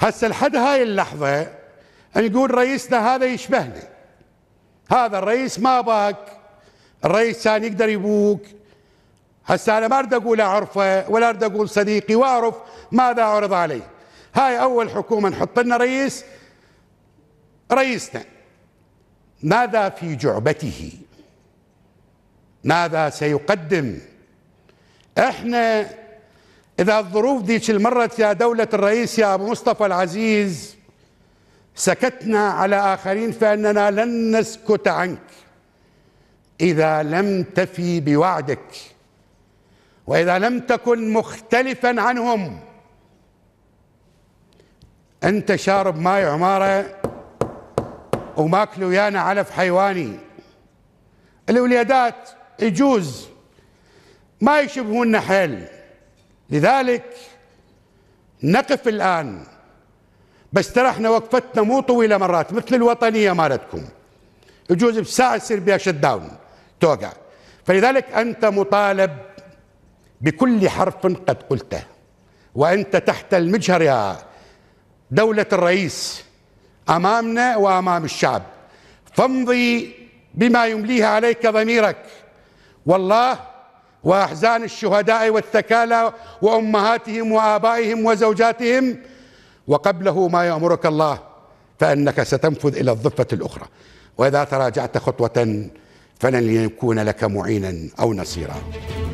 هسه لحد هاي اللحظة نقول رئيسنا هذا يشبهنا، هذا الرئيس ما باك، الرئيس كان يقدر يبوك. هسه أنا ما أريد أقول أعرفه ولا أريد أقول صديقي، وأعرف ماذا أعرض عليه. هاي أول حكومة نحط لنا رئيس، رئيسنا ماذا في جعبته، ماذا سيقدم. احنا اذا الظروف ذيك المرة يا دولة الرئيس يا ابو مصطفى العزيز سكتنا على اخرين فاننا لن نسكت عنك اذا لم تفي بوعدك واذا لم تكن مختلفا عنهم. انت شارب ماي عمارة وماكل ويانا علف حيواني. الوليادات يجوز ما يشبهوننا حيل، لذلك نقف الآن، بس ترى احنا وقفتنا مو طويلة مرات مثل الوطنية مالتكم، يجوز بساعة يصير بها شت داون توقع. فلذلك أنت مطالب بكل حرف قد قلته، وأنت تحت المجهر يا دولة الرئيس أمامنا وأمام الشعب، فامضي بما يمليه عليك ضميرك. والله وأحزان الشهداء والثكالى وأمهاتهم وآبائهم وزوجاتهم وقبله ما يأمرك الله، فإنك ستنفذ إلى الضفة الأخرى، وإذا تراجعت خطوة فلن يكون لك معينا أو نصيرا.